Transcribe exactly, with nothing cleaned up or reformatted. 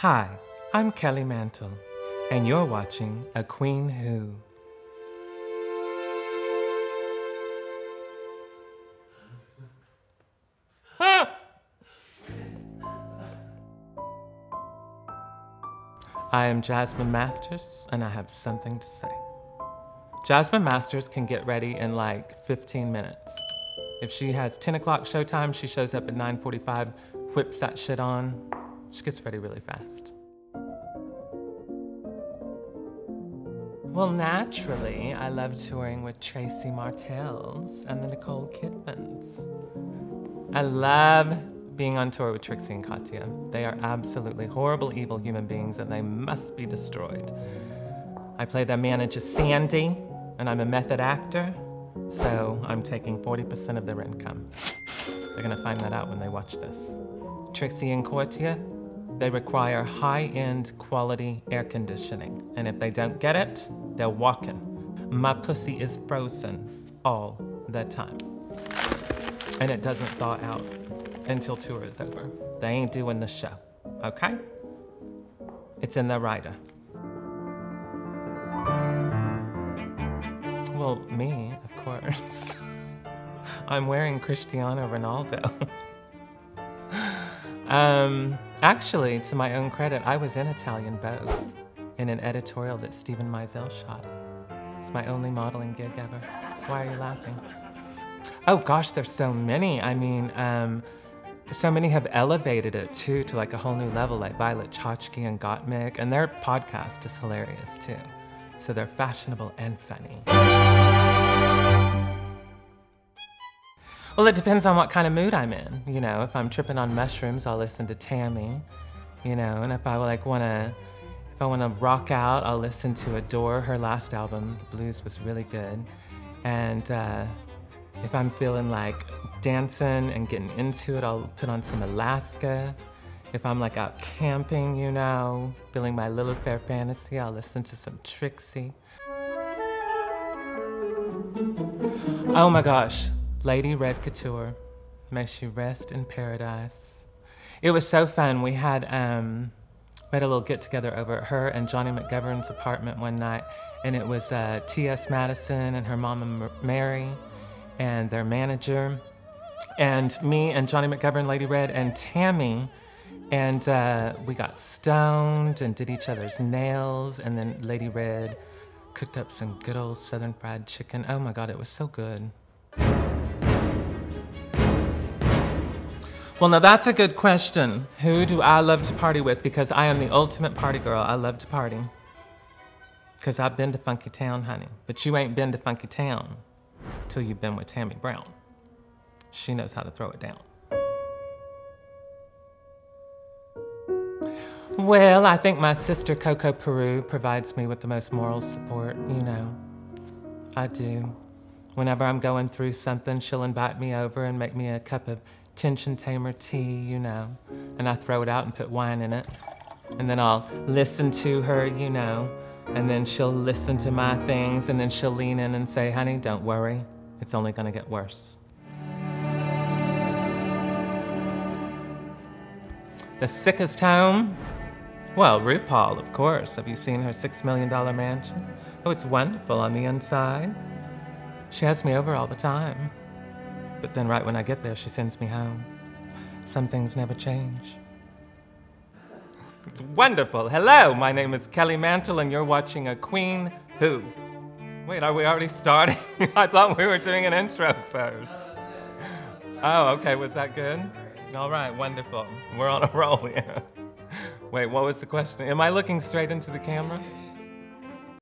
Hi, I'm Kelly Mantle, and you're watching A Queen Who. Ah! I am Jasmine Masters, and I have something to say. Jasmine Masters can get ready in like fifteen minutes. If she has ten o'clock showtime, she shows up at nine forty-five, whips that shit on. She gets ready really fast. Well, naturally, I love touring with Trixie Mattel's and the Nicole Kidman's. I love being on tour with Trixie and Katya. They are absolutely horrible, evil human beings, and they must be destroyed. I play their manager, Sandy, and I'm a method actor, so I'm taking forty percent of their income. They're gonna find that out when they watch this. Trixie and Katya, they require high-end quality air conditioning. And if they don't get it, they're walking. My pussy is frozen all the time. And it doesn't thaw out until tour is over. They ain't doing the show, okay? It's in the rider. Well, me, of course. I'm wearing Cristiano Ronaldo. Um, actually, to my own credit, I was in Italian Vogue in an editorial that Stephen Meisel shot. It's my only modeling gig ever. Why are you laughing? Oh gosh, there's so many. I mean, um, so many have elevated it too to like a whole new level, like Violet Chachki and Gottmik, and their podcast is hilarious too. So they're fashionable and funny. Well, it depends on what kind of mood I'm in. You know, if I'm tripping on mushrooms, I'll listen to Tammy. You know, and if I like wanna, if I wanna rock out, I'll listen to Adore. Her last album, The Blues, was really good. And uh, if I'm feeling like dancing and getting into it, I'll put on some Alaska. If I'm like out camping, you know, feeling my little fair fantasy, I'll listen to some Trixie. Oh my gosh. Lady Red Couture, may she rest in paradise. It was so fun. We had um, we had a little get together over at her and Johnny McGovern's apartment one night, and it was uh, T S Madison and her mama Mary, and their manager, and me and Johnny McGovern, Lady Red, and Tammy, and uh, we got stoned and did each other's nails, and then Lady Red cooked up some good old Southern fried chicken. Oh my God, it was so good. Well, now that's a good question. Who do I love to party with? Because I am the ultimate party girl. I love to party. Because I've been to Funky Town, honey. But you ain't been to Funky Town till you've been with Tammy Brown. She knows how to throw it down. Well, I think my sister Coco Peru provides me with the most moral support, you know. I do. Whenever I'm going through something, she'll invite me over and make me a cup of tension tamer tea, you know, and I throw it out and put wine in it. And then I'll listen to her, you know, and then she'll listen to my things, and then she'll lean in and say, honey, don't worry, it's only gonna get worse. The sickest home? Well, RuPaul, of course. Have you seen her six million dollar mansion? Oh, it's wonderful on the inside. She has me over all the time. But then right when I get there, she sends me home. Some things never change. It's wonderful. Hello, my name is Kelly Mantle, and you're watching A Queen Who. Wait, are we already starting? I thought we were doing an intro first. Oh, okay, was that good? All right, wonderful. We're on a roll here. Wait, what was the question? Am I looking straight into the camera?